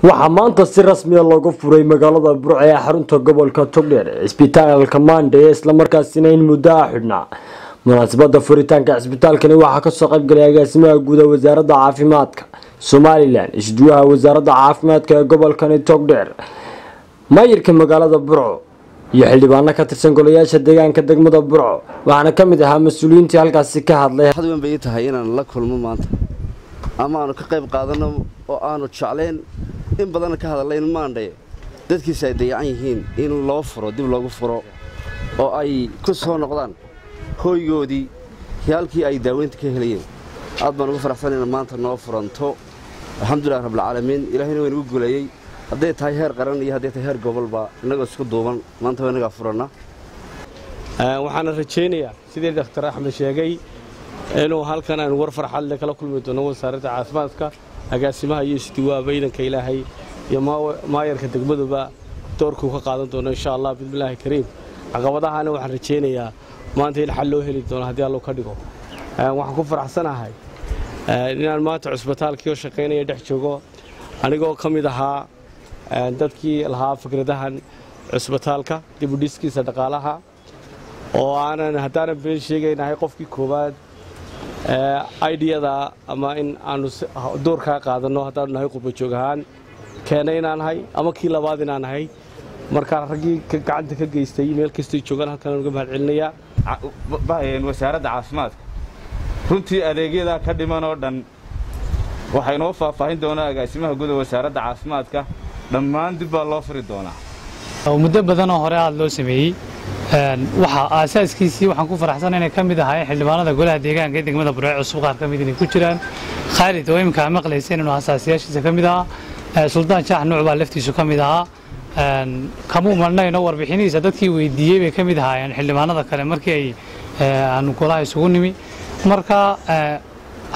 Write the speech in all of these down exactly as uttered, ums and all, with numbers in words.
waxaa maanta si rasmi ah looga furay magaalada Burco ee xarunta gobolka Togdheer isbitaalka Mandhe isla markaasina in muddo ah xidhnaa munaasabada furitaanka isbitaalkani waxaa ka soo qayb galay agaasimaha guud ee wasaaradda caafimaadka Somaliland isduwaha wasaaradda caafimaadka ee gobolka Togdheer maayirka magaalada Burco iyo xildhibaano ka tirsan golayaasha deegaanka degmada Burco waxaana ka mid ahaa mas'uuliyiinta halkaas ka hadlay waxaad u baahan tahay inaan la kulmo maanta ama aanu ka qayb qaadano oo aanu jacleen in badan ka hadalayn Mandhe dadkiisa ay dayacan yihiin in loo furo dib loogu furo oo ay ku soo noqdaan hooygoodii halkii ay daaweynta ka helayeen aad baan ugu faraxsanayn maanta noo furanto alxamdulillah rabbil alamin ilaahayna waynu guuleeyay haday tahay heer qaran iyo haday tahay heer gobolba inaga isku duuban maanta waynaga furana ee waxaan rajeynayaa sidii dhaqtar Axmed sheegay inuu halkan aan war farxad leh kala kulmi doono wasaaradda caafimaadka agaasimaha iyo istiwaa baydanka Ilaahay iyo maayirka degmaduba doorku ka qaadan doono insha Allah bismillaah kariim caqabadahaana waxaan rajeynayaa maanta in xal loo heli doono hadii aan loo ka dhigo waxaan ku faraxsanahay inaan maanta cusbitaalka oo shaqeynaya dhex joogo anigoo kamid ahaa dadkii lahaa fikradahan cusbitaalka dib u dhiskiisa dhaqaalaha oo aanan hadaan been sheegaynahay qofkii koobaad ee idea-da ama in aanu door ka qaadano hadaan nahay qub joogahan keenaynaanahay ama kii labaad inaanahay marka ragii gacanta ka geystay meel kasta joogan halkan uga mahad celinaya baahan wasaaradda caafimaadka runtii adeegyada ka dhiman oo dhan waxay noo faahfaahin doonaa agaasimaha guud ee wasaaradda caafimaadka dhammaan dib loo furi doonaa oo muddo badan hore aad loo sameeyay een waxa aasaaskiisii waxaan ku faraxsanahay inay kamid ahay xildhibaanada golaha deegaanka degmada Burco cusub qaar kamid inay ku jiraan Khaalid oo imka maqlayseen inuu asaasiyaashiisa kamid ah Sultan Shaax nooc baa laftiisa kamid ah een kamu marnayno warbixiniisa dadkii weydiiyay bay kamid ahaayeen xildhibaanada kale markii ay aanu golaha isugu nimi marka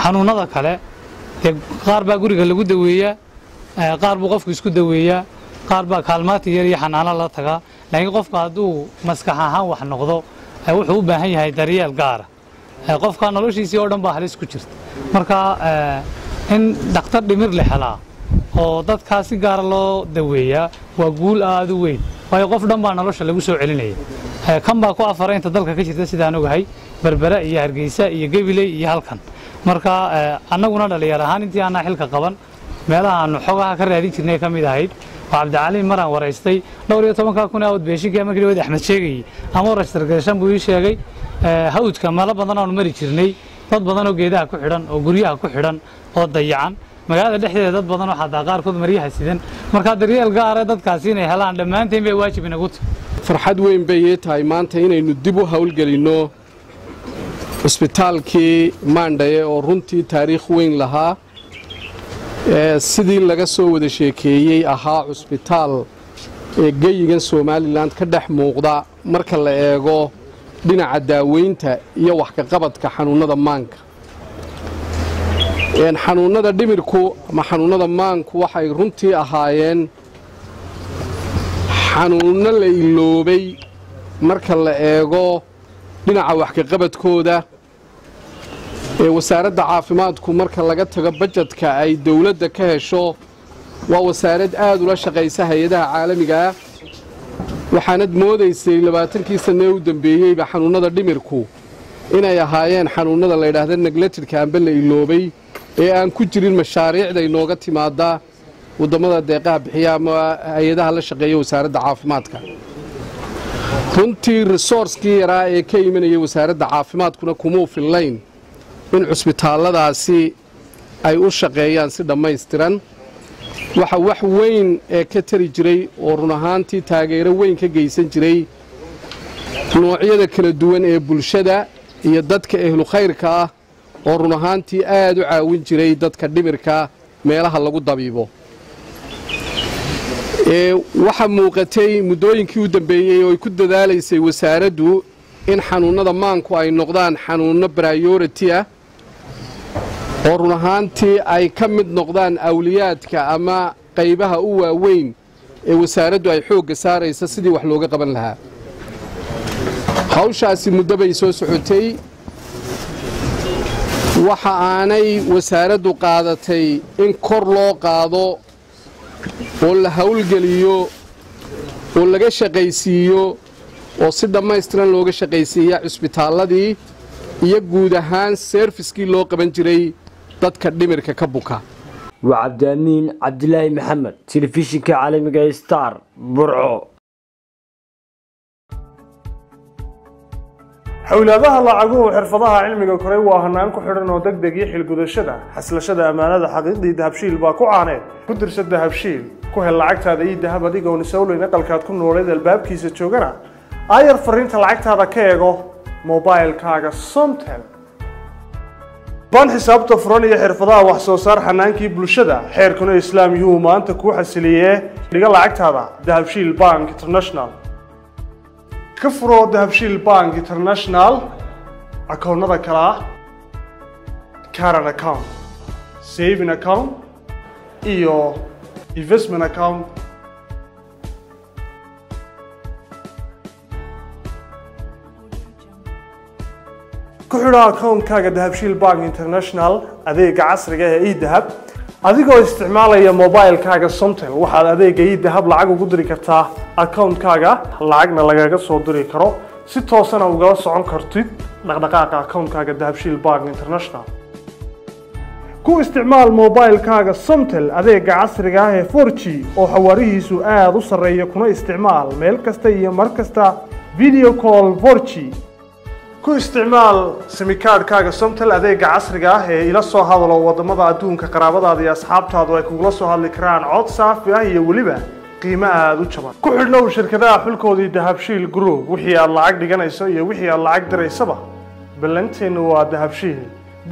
xanuunada kale qaar baa guriga lagu daweeyaa qaar buu qofku isku daweeyaa qaar baa kaalmaati yar iyo xanaano la taga laakiin qofka haduu maskax ahaan wax noqdo wuxuu u baahan yahay daryeel gaar ah qofka noloshiisa oo dhan baa halis ku jirta marka in dhaqtar dhimir leh hala oo dadka si gaar loo daweeyaa waa guul aad u weyn waayo qof dhan baa nolosha lagu soo celinaya kan baa ku afareynta dalka ka jirta sidaan ogahay Berbera iyo Hargeysa iyo Gabiley iyo halkan marka annaguna dhalinyar ahaan intii aan xilka qaban meelaha aanu xogaha ka raadin jirnay kamid ahayd Abdi Cali maraan waraystay dhowr iyo toban kun oo beeshiga markii wada Axmed sheegay ama rashtar gashan buu sheegay hawdka mala badan oo mari jirnay dad badan oo geedaha ku xidhan oo guryaha ku xidhan oo dayacan magaalada dhexdeeda dad badan oo xataa qaar kood mariyaha sidan marka daryeel gaar ah dadkaasi inay helaan dhamaanteen bay waajib inagu farxad weyn bay tahay maanta inaynu dib u hawl galino isbitaalkii Mandhe oo runtii taariikh weyn lahaa ee sidii laga soo wada sheekeeyay ahaa cusbitaal ee geeyigan Somaliland ka dhex muuqda marka la eego dhinaca daaweynta iyo wax ka qabadka xanuunada maanka ee xanuunada dhimirku ama xanuunada maanku waxay runtii ahaayeen xanuuno la iloobay marka la eego dhinaca wax ka qabadkooda ee wasaaradda caafimaadku marka laga tago budgetka ay dawladda ka hesho waa wasaarad aad ula shaqeysa hay'adaha caalamiga ah waxaanad moodaysay labaatanka sano u dambeeyay ba xanuunada dhimirku inay ahaayeen xanuunada la yiraahdo neglected ama la iloobay ee aan ku jirin mashaariicda inooga timaada wadamada deeqaha bixiya ama hay'adaha la shaqeeya wasaaradda caafimaadka runtii resource-kii yaraa ee ka imanaya wasaaradda caafimaadkuna kuma fillayn in cusbitaalladaasi ay u shaqeeyaan si dhammaystiran waxa wax weyn ee ka tari jiray oo run ahaantii taageero weyn ka geysan jiray noocyada kala duwan ee bulshada iyo dadka ehlu khayrka ah oo run ahaantii aad u caawin jiray dadka dhimirka meelaha lagu dabiibo ee waxa muuqatay muddooyinkii u dambeeyay oo ay ku dadaalaysay wasaaraddu in xanuunada maanku ay noqdaan xanuuno priority ah oo run ahaantii ay ka mid noqdaan awliyaadka ama qaybaha u waaweyn ee wasaaraddu ay xoog saaraysa sidii wax looga qaban lahaa hawshaasi muddo bay soo socotay waxa aanay wasaaraddu qaadatay in kor loo qaado oo la hawlgeliyo oo laga shaqaysiyo oo si dhamaystiran looga shaqaysiiyo cusbitaalladii iyo guud ahaan servicekii loo qaban jiray dadka dhimirka ka buka وعبد الأمين عبد الله محمد تلفزيون كعالمي ستار برعو حولها لعقوه وحرفضها علمي كوري وهنانكو حرنو دقدقي حيل قدشده حسلشده امانه حقيقي دهبشيل باكو عانيد قدرشد دهبشيل كوهل لعقتها دي دهب اديقه ونسولو نقلكاad ku nooleed albaabkiisa joogana ayar fariinta lacagtaada ka eego moobaylkaaga soomtel بان حساب تفراني حرفضاء وحسو صار حنانكي بلوشدا حيركونو إسلام يومان تكو حسليه لقال عقد هذا دهبشيل البانك انترناشنال كفرو دهبشيل البانك انترناشنال أكون هذا كلا كارن أكاونت سيفين أكاونت إيو إنفستمنت أكاونت كحرا أكون كاجا دهبشيل بانك إنترناشنال أذيك عصر جاه إيد دهب أذيك استعماله يا موبايل كاجا سمتل واحد أذيك إيد دهب لعجو قدري كرتاه أكون كاجا لعجنا لعجا صدري كرو ستة سنة وجالس عن كرتيد لقدقاق أكون كاجا دهبشيل بانك إنترناشنال كو استعمال موبايل كاجا سمتل أذيك عصر جاه فورتشي أو حواريه سؤال وصر يكون استعمال ملكستي مركزتا فيديو كول فورتشي ku isticmaal simikaadkaaga somtel adeega casriga ah ee ila soo hadlo wadamada adduunka qaraabadaada iyo asxaabtaadu ay kugu soo hadli karaan cod saafi ah iyo waliba qiimo aad u jaban ku xidhnow shirkadaha xulkoodii Dahabshiil Group wixii aad lacag dhiganayso iyo wixii aad lacag diraysaba ballanteenu waa Dahabshiil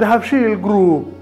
Dahabshiil Group